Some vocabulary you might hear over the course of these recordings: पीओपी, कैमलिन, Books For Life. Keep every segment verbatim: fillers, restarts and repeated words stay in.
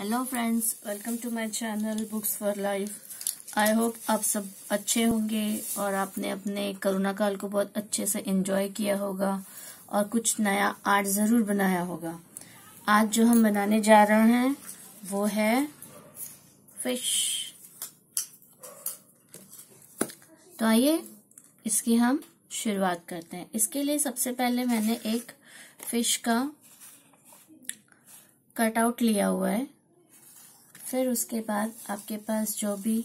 Hello friends, welcome to my channel books for life. I hope आप सब अच्छे होंगे और आपने अपने कोरोना काल को बहुत अच्छे से एंजॉय किया होगा और कुछ नया आर्ट ज़रूर बनाया होगा। आज जो हम बनाने जा रहे हैं वो है फिश। तो आइए इसकी हम शुरुआत करते हैं। इसके लिए सबसे पहले मैंने एक फिश का कटआउट लिया हुआ है। फिर उसके बाद आपके पास जो भी,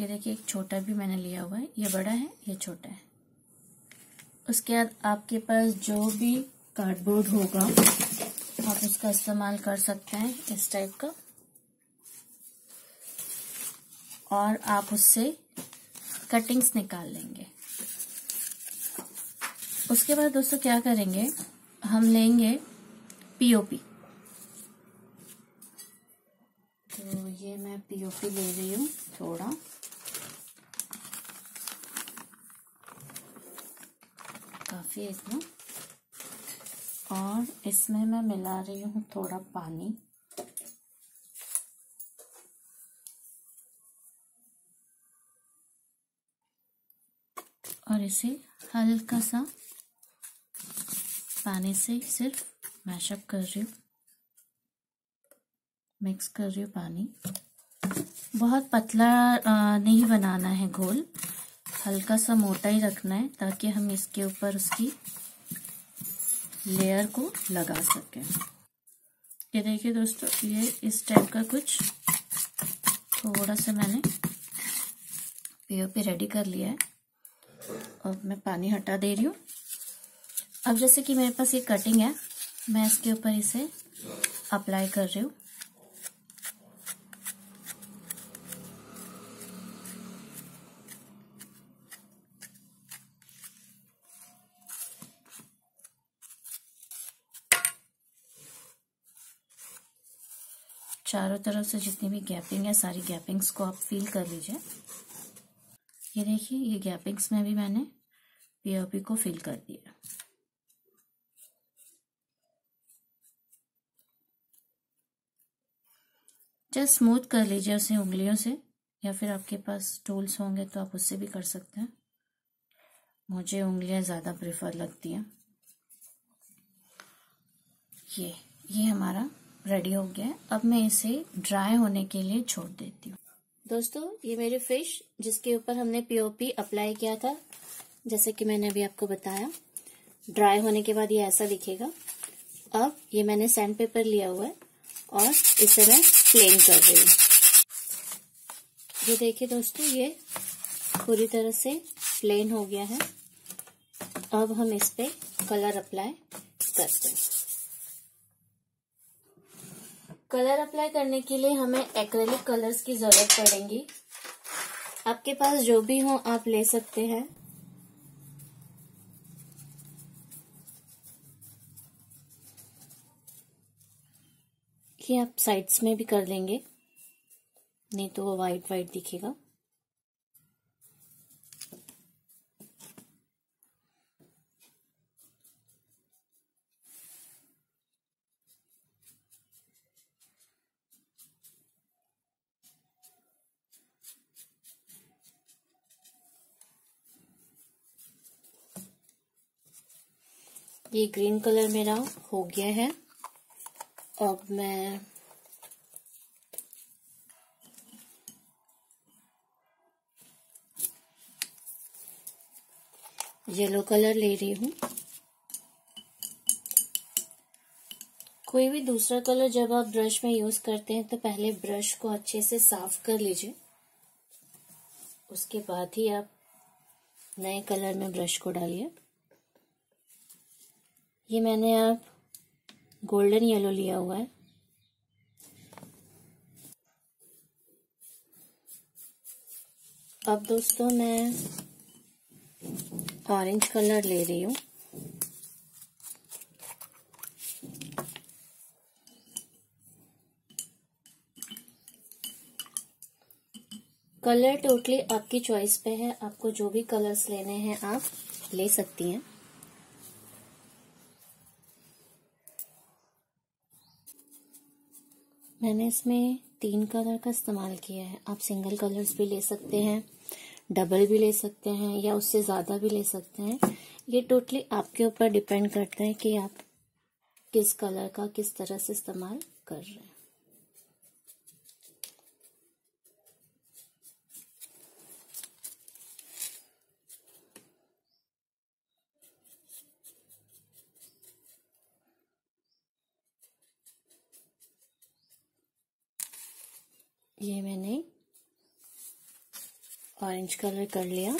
ये देखिए एक छोटा भी मैंने लिया हुआ है, ये बड़ा है, ये छोटा है। उसके बाद आपके पास जो भी कार्डबोर्ड होगा आप उसका इस्तेमाल कर सकते हैं, इस टाइप का, और आप उससे कटिंग्स निकाल लेंगे। उसके बाद दोस्तों क्या करेंगे, हम लेंगे पीओपी। तो ये मैं पीओपी ले रही हूँ थोड़ा। काफी है इसमें, और इसमें मैं मिला रही हूँ थोड़ा पानी। और इसे हल्का सा पानी से सिर्फ मैशअप कर रही हूँ, मिक्स कर रही हूँ पानी। बहुत पतला नहीं बनाना है घोल, हल्का सा मोटा ही रखना है ताकि हम इसके ऊपर उसकी लेयर को लगा सकें। ये देखिए दोस्तों, ये इस टाइप का कुछ थोड़ा सा मैंने पीओपी रेडी कर लिया है। अब मैं पानी हटा दे रही हूँ। अब जैसे कि मेरे पास ये कटिंग है, मैं इसके ऊपर इसे अप्लाई कर रही हूँ। चारों तरफ से जितनी भी गैपिंग है, सारी गैपिंग्स को आप फील कर लीजिए। ये देखिए, ये गैपिंग्स में भी मैंने पीओपी को फील कर दिया। जस्ट स्मूथ कर लीजिए उसे उंगलियों से, या फिर आपके पास टूल्स होंगे तो आप उससे भी कर सकते हैं। मुझे उंगलियां ज़्यादा प्रेफर लगती हैं। ये ये हमारा रेडी हो गया है। अब मैं इसे ड्राई होने के लिए छोड़ देती हूँ। दोस्तों, ये मेरी फिश जिसके ऊपर हमने पीओपी अप्लाई किया था, जैसे कि मैंने अभी आपको बताया, ड्राई होने के बाद ये ऐसा दिखेगा। अब ये मैंने सैंड पेपर लिया हुआ है और इसे मैं प्लेन कर रही हूँ। ये देखिए दोस्तों, ये पूरी तरह से प्लेन हो गया है। अब हम इस पे कलर अप्लाई करते हैं। कलर अप्लाई करने के लिए हमें एक्रेलिक कलर्स की जरूरत पड़ेगी। आपके पास जो भी हो आप ले सकते हैं। ये आप साइड्स में भी कर लेंगे, नहीं तो वो वाइट वाइट दिखेगा। ये ग्रीन कलर मेरा हो गया है। अब मैं येलो कलर ले रही हूँ। कोई भी दूसरा कलर जब आप ब्रश में यूज करते हैं तो पहले ब्रश को अच्छे से साफ कर लीजिए, उसके बाद ही आप नए कलर में ब्रश को डालिए। ये मैंने आप गोल्डन येलो लिया हुआ है। अब दोस्तों मैं ऑरेंज कलर ले रही हूँ। कलर टोटली आपकी चॉइस पे है, आपको जो भी कलर्स लेने हैं आप ले सकती हैं। मैंने इसमें तीन कलर का इस्तेमाल किया है। आप सिंगल कलर्स भी ले सकते हैं, डबल भी ले सकते हैं या उससे ज़्यादा भी ले सकते हैं। ये टोटली आपके ऊपर डिपेंड करता है कि आप किस कलर का किस तरह से इस्तेमाल कर रहे हैं। ये मैंने ऑरेंज कलर कर लिया।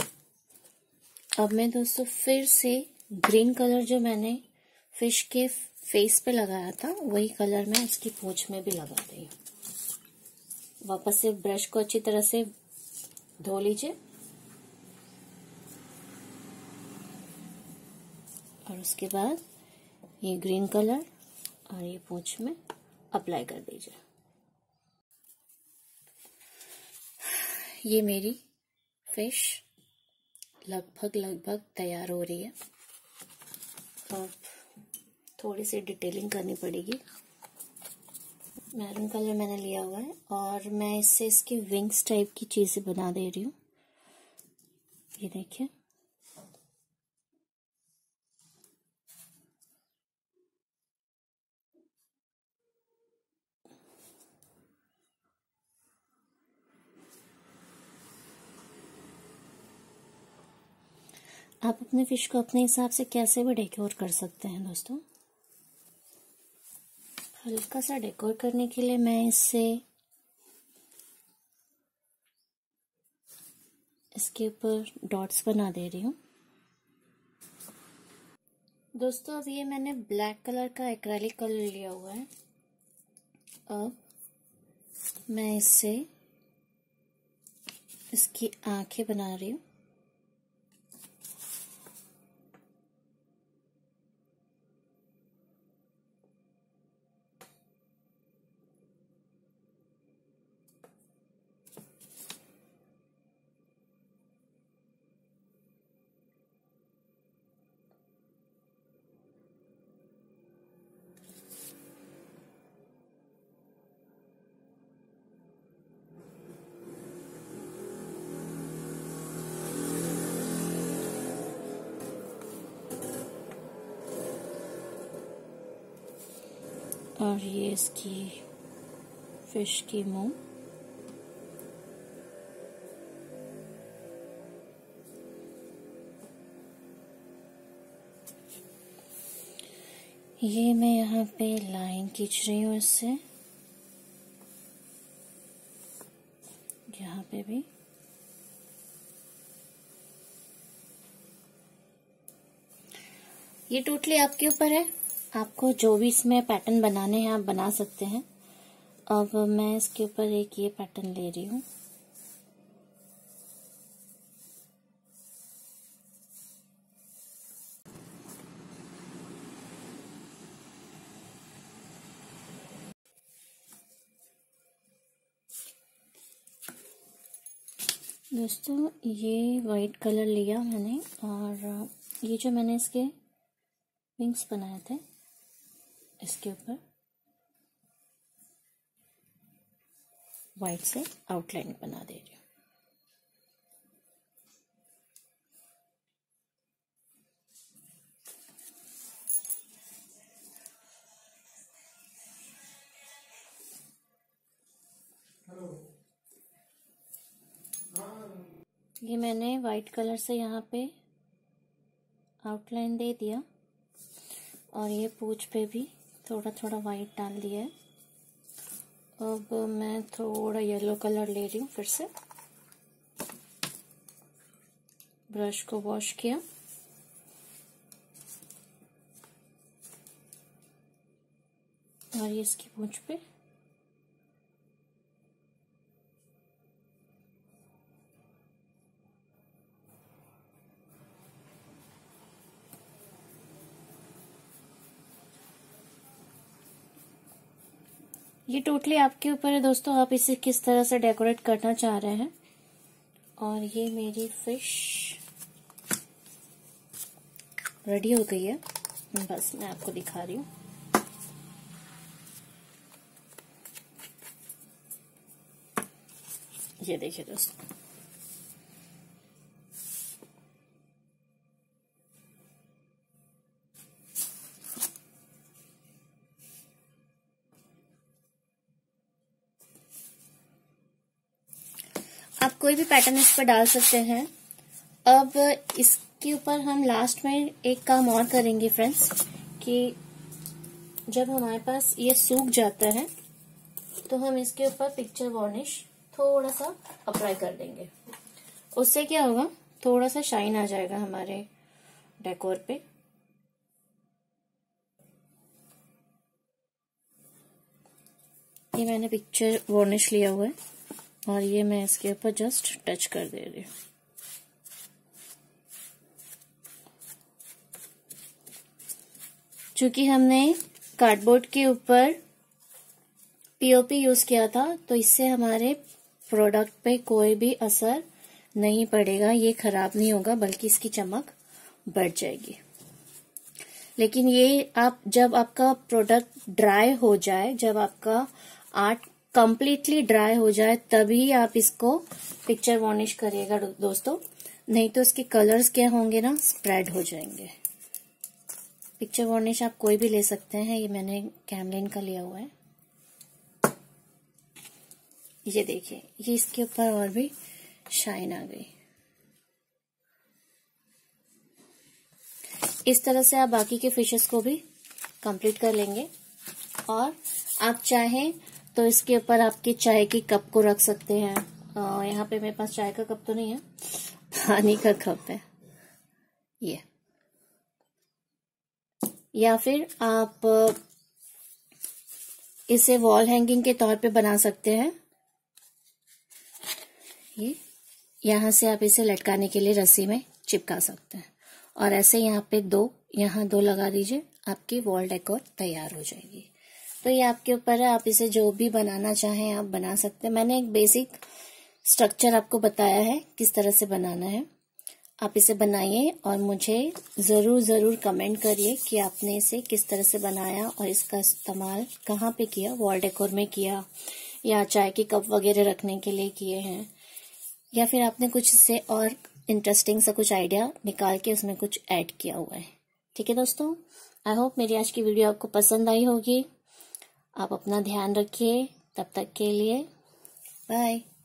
अब मैं दोस्तों फिर से ग्रीन कलर जो मैंने फिश के फेस पे लगाया था वही कलर मैं इसकी पूंछ में भी लगा रही हूँ। वापस से ब्रश को अच्छी तरह से धो लीजिए और उसके बाद ये ग्रीन कलर और ये पूंछ में अप्लाई कर दीजिए। ये मेरी फिश लगभग लगभग तैयार हो रही है। अब थोड़ी सी डिटेलिंग करनी पड़ेगी। मैरून कलर मैंने लिया हुआ है और मैं इससे इसकी विंग्स टाइप की चीज़ें बना दे रही हूँ। ये देखिए, आप अपने फिश को अपने हिसाब से कैसे भी डेकोर कर सकते हैं। दोस्तों हल्का सा डेकोर करने के लिए मैं इससे इसके ऊपर डॉट्स बना दे रही हूँ। दोस्तों अब ये मैंने ब्लैक कलर का एक्रेलिक कलर लिया हुआ है। अब मैं इससे इसकी आंखें बना रही हूँ। और ये इसकी फिश की मुंह। ये मैं यहाँ पे लाइन खींच रही हूँ, इससे यहाँ पे भी। ये टोटली आपके ऊपर है, आपको जो भी इसमें पैटर्न बनाने हैं आप बना सकते हैं। अब मैं इसके ऊपर एक ये पैटर्न ले रही हूँ। दोस्तों ये वाइट कलर लिया मैंने और ये जो मैंने इसके विंग्स बनाए थे इसके ऊपर व्हाइट से आउटलाइन बना दे रही हूँ। ये मैंने व्हाइट कलर से यहाँ पे आउटलाइन दे दिया और ये पूंछ पे भी थोड़ा थोड़ा वाइट डाल दिया है। अब मैं थोड़ा येलो कलर ले रही हूँ। फिर से ब्रश को वॉश किया। और ये इसकी पूंछ पे ये टोटली आपके ऊपर है। दोस्तों आप इसे किस तरह से डेकोरेट करना चाह रहे हैं। और ये मेरी फिश रेडी हो गई है। बस मैं आपको दिखा रही हूँ। ये देखिए दोस्तों, आप कोई भी पैटर्न इस पर डाल सकते हैं। अब इसके ऊपर हम लास्ट में एक काम और करेंगे फ्रेंड्स, कि जब हमारे पास ये सूख जाता है तो हम इसके ऊपर पिक्चर वार्निश थोड़ा सा अप्लाई कर देंगे। उससे क्या होगा, थोड़ा सा शाइन आ जाएगा हमारे डेकोर पे। ये मैंने पिक्चर वार्निश लिया हुआ है और ये मैं इसके ऊपर जस्ट टच कर दे रही हूँ। चूंकि हमने कार्डबोर्ड के ऊपर पीओपी यूज किया था तो इससे हमारे प्रोडक्ट पे कोई भी असर नहीं पड़ेगा, ये खराब नहीं होगा, बल्कि इसकी चमक बढ़ जाएगी। लेकिन ये आप जब आपका प्रोडक्ट ड्राई हो जाए, जब आपका आर्ट कंप्लीटली ड्राई हो जाए, तभी आप इसको पिक्चर वार्निश करिएगा दोस्तों, नहीं तो इसके कलर्स क्या होंगे ना, स्प्रेड हो जाएंगे। पिक्चर वार्निश आप कोई भी ले सकते हैं, ये मैंने कैमलिन का लिया हुआ है। ये देखिए, ये इसके ऊपर और भी शाइन आ गई। इस तरह से आप बाकी के फिशेस को भी कंप्लीट कर लेंगे। और आप चाहें तो इसके ऊपर आपके चाय के कप को रख सकते हैं। आ, यहाँ पे मेरे पास चाय का कप तो नहीं है, पानी का कप है ये। या फिर आप इसे वॉल हैंगिंग के तौर पे बना सकते हैं। ये यहाँ से आप इसे लटकाने के लिए रस्सी में चिपका सकते हैं, और ऐसे यहाँ पे दो, यहाँ दो लगा दीजिए, आपकी वॉल डेकोर तैयार हो जाएगी। तो ये आपके ऊपर है, आप इसे जो भी बनाना चाहें आप बना सकते हैं। मैंने एक बेसिक स्ट्रक्चर आपको बताया है किस तरह से बनाना है। आप इसे बनाइए और मुझे ज़रूर ज़रूर कमेंट करिए कि आपने इसे किस तरह से बनाया और इसका इस्तेमाल कहाँ पे किया, वॉल डेकोर में किया या चाय के कप वगैरह रखने के लिए किए हैं, या फिर आपने कुछ इससे और इंटरेस्टिंग सा कुछ आइडिया निकाल के उसमें कुछ ऐड किया हुआ है। ठीक है दोस्तों, आई होप मेरी आज की वीडियो आपको पसंद आई होगी। आप अपना ध्यान रखिए, तब तक के लिए बाय।